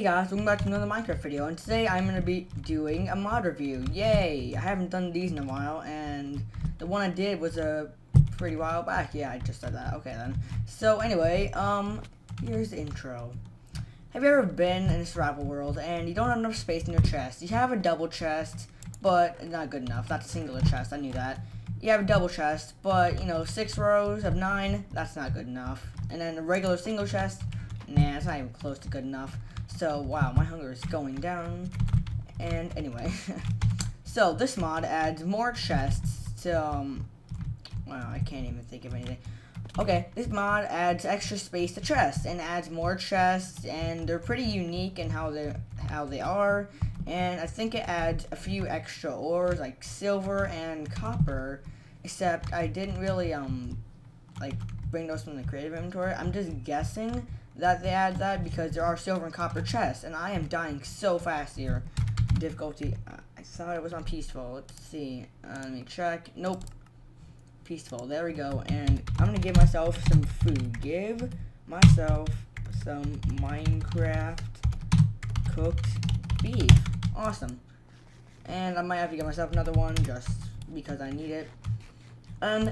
Hey guys, welcome back to another Minecraft video, and today I'm going to be doing a mod review. Yay! I haven't done these in a while, and the one I did was a pretty while back. Yeah, I just said that. Okay then. So anyway, here's the intro. Have you ever been in a survival world, and you don't have enough space in your chest? You have a double chest, but not good enough. That's a singular chest, I knew that. You have a double chest, but, you know, 6 rows of 9, that's not good enough. And then a regular single chest, nah, it's not even close to good enough. So, wow, my hunger is going down. And, anyway. So, this mod adds more chests to, wow, I can't even think of anything. Okay, this mod adds extra space to chests, and adds more chests, and they're pretty unique in how they are. And I think it adds a few extra ores, like silver and copper. Except, I didn't really, like, bring those from the creative inventory. I'm just guessing that they add that because there are silver and copper chests, and I am dying so fast here. Difficulty, I thought it was on peaceful. Let's see, let me check. Nope, peaceful. There we go. And I'm gonna give myself some food. Give myself some Minecraft cooked beef. Awesome. And I might have to get myself another one just because I need it.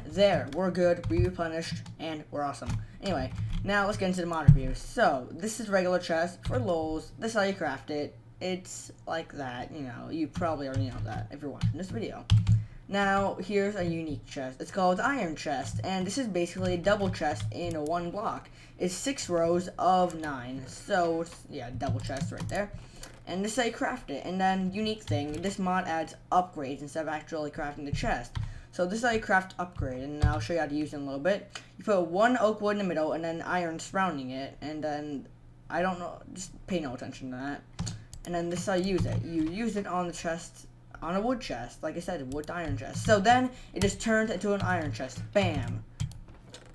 There, we're good, we replenished, and we're awesome. Anyway, now let's get into the mod review. So, this is regular chest for lols. This is how you craft it. It's like that, you know, you probably already know that if you're watching this video. Now, here's a unique chest. It's called Iron Chest, and this is basically a double chest in a 1 block. It's 6 rows of 9, so, yeah, double chest right there. And this is how you craft it. And then, unique thing, this mod adds upgrades instead of actually crafting the chest. So this is how you craft upgrade, and I'll show you how to use it in a little bit. You put 1 oak wood in the middle, and then iron surrounding it, and then, I don't know, just pay no attention to that. And then this is how you use it. You use it on the chest, on a wood chest, like I said, a wood iron chest. So then, it just turns into an iron chest, bam.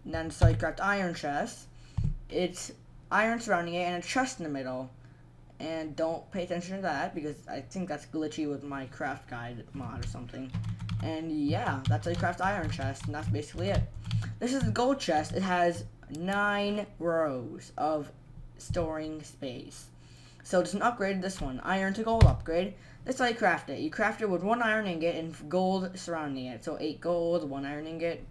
And then this is how you craft iron chest. It's iron surrounding it, and a chest in the middle. And don't pay attention to that, because I think that's glitchy with my craft guide mod or something. And yeah, that's how you craft iron chest, and that's basically it. This is the gold chest. It has 9 rows of storing space. So just an upgrade to this one, iron to gold upgrade. That's how you craft it. You craft it with 1 iron ingot and gold surrounding it. So 8 gold, 1 iron ingot.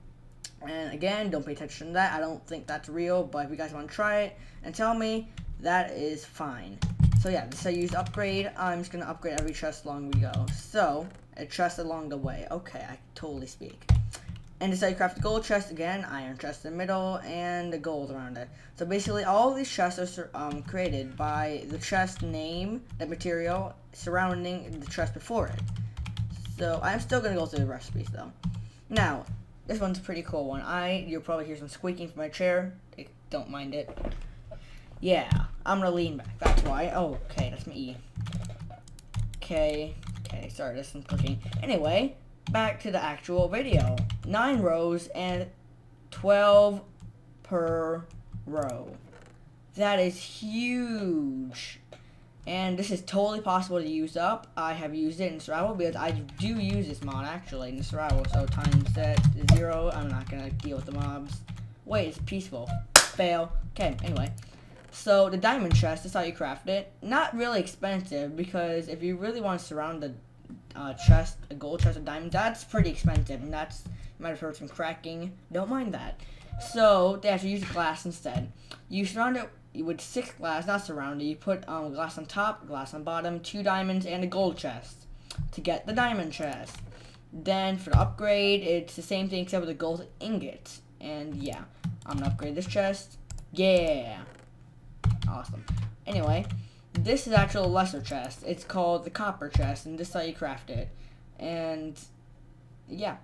And again, don't pay attention to that. I don't think that's real, but if you guys want to try it and tell me, that is fine. So yeah, this is how you use upgrade. I'm just going to upgrade every chest along we go. So, a chest along the way. Okay, I totally speak. And this is how you craft the gold chest again, iron chest in the middle, and the gold around it. So basically, all of these chests are created by the chest name, the material surrounding the chest before it. So, I'm still going to go through the recipes though. Now, this one's a pretty cool one. You'll probably hear some squeaking from my chair. Don't mind it. Yeah, I'm gonna lean back, that's why. Oh, okay, that's my E. Okay, sorry, this one's clicking. Anyway, back to the actual video. 9 rows and 12 per row. That is huge. And this is totally possible to use up. I have used it in survival because I do use this mod, actually, in survival. So times set 0, I'm not gonna deal with the mobs. Wait, it's peaceful. Fail. Okay, anyway. So, the diamond chest, that's how you craft it. Not really expensive, because if you really want to surround the chest, a gold chest of diamonds, that's pretty expensive, and that's, you might have heard some cracking, don't mind that. So, they have to use glass instead. You surround it with 6 glass, not surround it, you put glass on top, glass on bottom, 2 diamonds, and a gold chest to get the diamond chest. Then, for the upgrade, it's the same thing except with the gold ingots. And, yeah, I'm gonna upgrade this chest. Yeah! Awesome. Anyway, this is actually a lesser chest. It's called the copper chest, and this is how you craft it. And, yeah.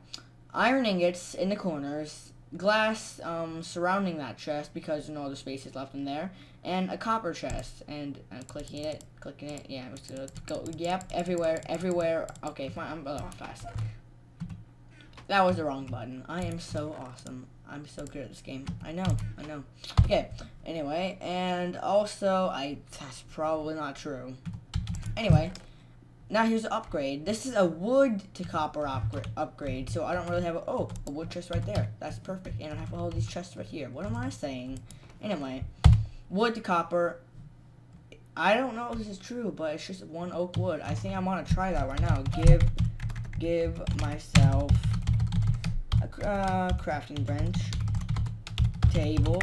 Iron ingots in the corners, glass surrounding that chest because no other space is left in there, and a copper chest. And I'm clicking it, yeah, I'm just gonna go, yep, everywhere. Okay, fine, I'm a little fast. That was the wrong button. I am so awesome. I'm so good at this game. I know. Okay, anyway, and also, that's probably not true. Anyway, now here's the upgrade. This is a wood to copper upgrade, so I don't really have a wood chest right there. That's perfect, and I have all these chests right here. What am I saying? Anyway, wood to copper I don't know if this is true, but it's just one oak wood. I think I'm gonna try that right now. Give myself a crafting bench, table.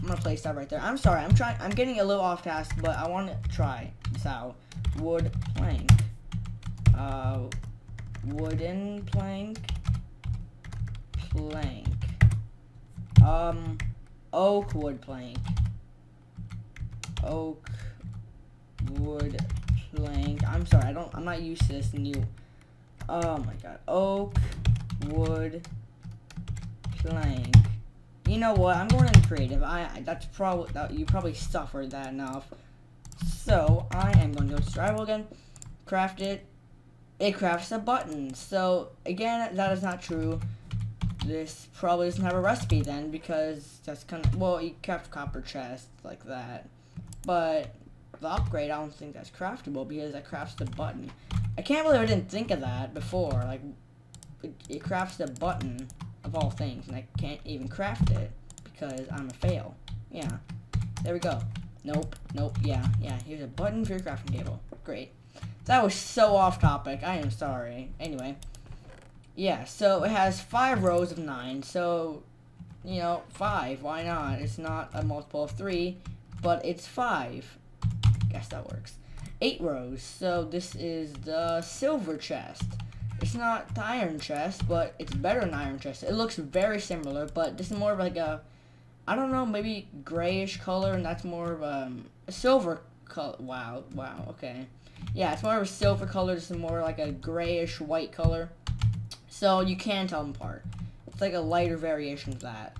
I'm gonna place that right there. I'm sorry, I'm getting a little off task, but I want to try this out. Wood plank, wooden plank, oak wood plank. Oak wood plank. I'm sorry, I'm not used to this new. Oh my god. Oak wood plank. You know what? I'm going in creative. That's probably you probably suffered that enough. So I am going to go to survival again. Craft it. It crafts a button. So again, that is not true. This probably doesn't have a recipe then, because that's kind of, well, you craft copper chests like that. But the upgrade, I don't think that's craftable because it crafts the button. I can't believe I didn't think of that before. Like, it crafts the button of all things, and I can't even craft it because I'm a fail. Yeah, there we go. Nope, yeah. Here's a button for your crafting table. Great. That was so off topic. I am sorry. Anyway, yeah. So it has 5 rows of 9. So, you know, 5. Why not? It's not a multiple of 3. But it's 5. Guess that works. 8 rows. So this is the silver chest. It's not the iron chest, but it's better than iron chest. It looks very similar, but this is more of like a, I don't know, maybe grayish color, and that's more of a silver color. Wow, okay. Yeah, it's more of a silver color. This is more like a grayish white color. So you can tell them apart. It's like a lighter variation of that.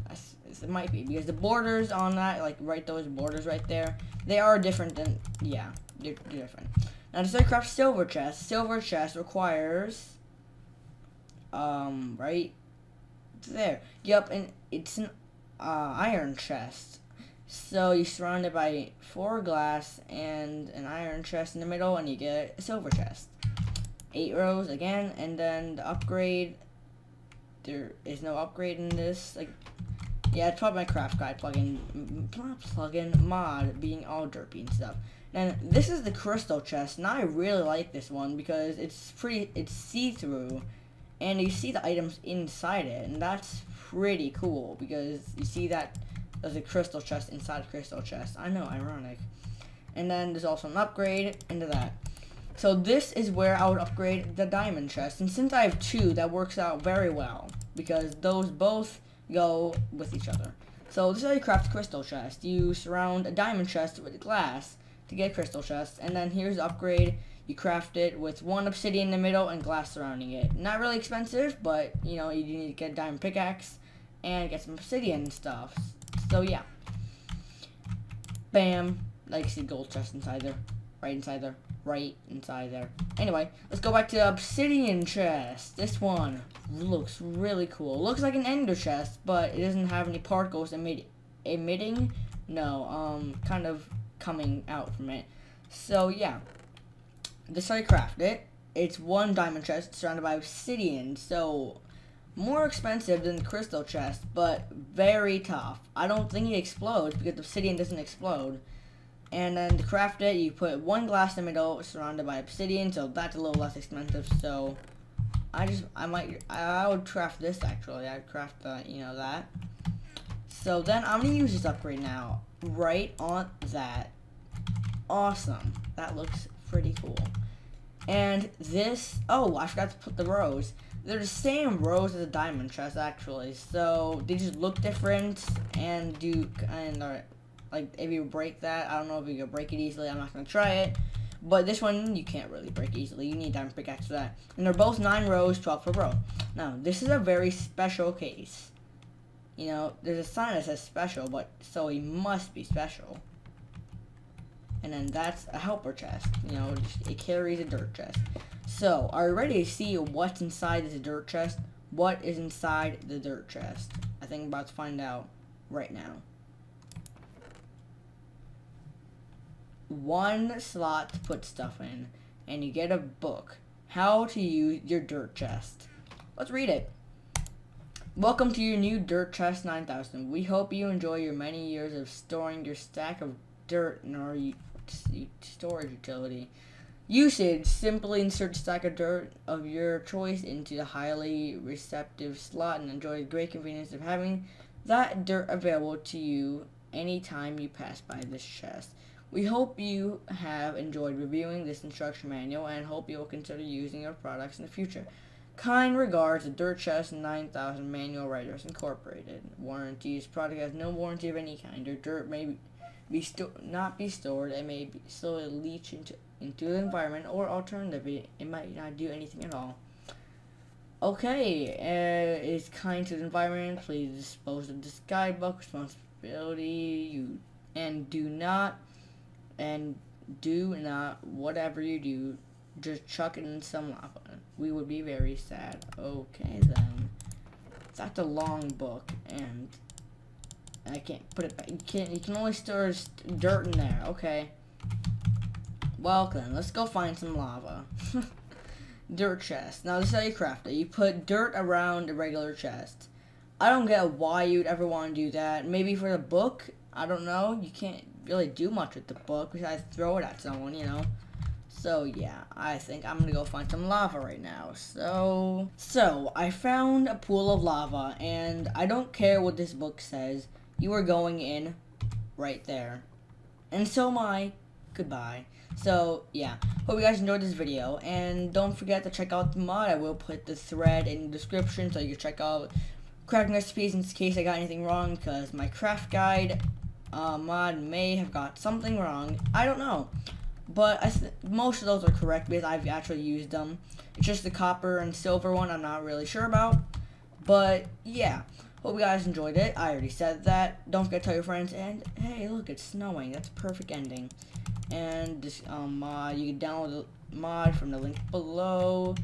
It might be, because the borders on that, like right, those borders right there, they are different than, yeah, they're different. Now to craft silver chest. Silver chest requires, right there. Yep, and it's an iron chest. So you surround it by 4 glass and an iron chest in the middle, and you get a silver chest. 8 rows again, and then the upgrade. There is no upgrade in this, like. Yeah, it's probably my craft guy mod being all derpy and stuff. And this is the crystal chest, and I really like this one because it's see-through, and you see the items inside it, and that's pretty cool because you see that there's a crystal chest inside a crystal chest. I know, ironic. And then there's also an upgrade into that. So this is where I would upgrade the diamond chest, and since I have 2, that works out very well because those both go with each other. So this is how you craft crystal chest. You surround a diamond chest with glass to get crystal chest, and then here's the upgrade. You craft it with 1 obsidian in the middle and glass surrounding it. Not really expensive, but you know, you need to get a diamond pickaxe and get some obsidian and stuff. So yeah, bam, like you see gold chest inside there, right inside there. Anyway, let's go back to the obsidian chest. This one looks really cool. It looks like an ender chest, but it doesn't have any particles emitting. No, kind of coming out from it. So yeah, this is how you craft it. It's 1 diamond chest surrounded by obsidian. So more expensive than the crystal chest, but very tough. I don't think it explodes because obsidian doesn't explode. And then to craft it, you put 1 glass in the middle, surrounded by obsidian, so that's a little less expensive. So I would craft this actually. I'd craft the, you know, that. So then I'm gonna use this upgrade now, right on that. Awesome, that looks pretty cool. And this, oh, I forgot to put the rows. They're the same rows as the diamond chest actually. So they just look different and are. Like, if you break that, I don't know if you can break it easily. I'm not going to try it. But this one, you can't really break easily. You need a diamond pickaxe for that. And they're both 9 rows, 12 per row. Now, this is a very special case. You know, there's a sign that says special, but so he must be special. And then that's a helper chest. You know, it carries a dirt chest. So, are you ready to see what's inside this dirt chest? What is inside the dirt chest? I think I'm about to find out right now. 1 slot to put stuff in, and you get a book, How to Use Your Dirt Chest. Let's read it. Welcome to your new Dirt Chest 9000. We hope you enjoy your many years of storing your stack of dirt in our storage utility. Usage, simply insert a stack of dirt of your choice into the highly receptive slot and enjoy the great convenience of having that dirt available to you anytime you pass by this chest. We hope you have enjoyed reviewing this instruction manual and hope you will consider using our products in the future. Kind regards, the Dirt Chest 9000 Manual Writers Incorporated. Warranties. Product has no warranty of any kind. Your dirt may not be stored and may slowly leach into the environment, or alternatively, it might not do anything at all. Okay, it's kind to the environment. Please dispose of the skybook responsibility. You and do not, whatever you do, just chuck it in some lava. We would be very sad. Okay, then. That's a long book, and I can't put it back. You can only store dirt in there. Okay. Well, then, let's go find some lava. Dirt chest. Now, this is how you craft it. You put dirt around a regular chest. I don't get why you'd ever want to do that. Maybe for the book? I don't know. You can't really do much with the book besides throw it at someone, you know. So yeah, I think I'm gonna go find some lava right now. So I found a pool of lava, and I don't care what this book says. You are going in right there. And so am I. Goodbye. So yeah, hope you guys enjoyed this video, and don't forget to check out the mod. I will put the thread in the description so you can check out crafting recipes in case I got anything wrong, because my craft guide mod may have got something wrong. I don't know. But most of those are correct because I've actually used them. It's just the copper and silver one I'm not really sure about. But yeah, hope you guys enjoyed it. I already said that. Don't forget to tell your friends. And hey, look, it's snowing. That's a perfect ending. And this mod, you can download the mod from the link below.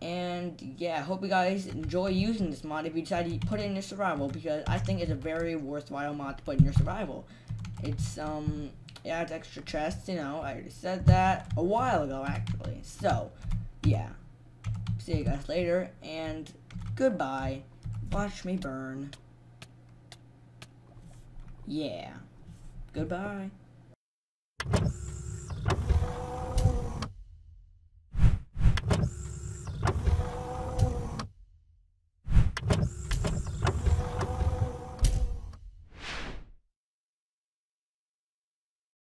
And yeah, hope you guys enjoy using this mod if you decide to put it in your survival, because I think it's a very worthwhile mod to put in your survival. It's it adds extra chests, you know, I already said that a while ago, actually. So, yeah. See you guys later, and goodbye. Watch me burn. Yeah. Goodbye.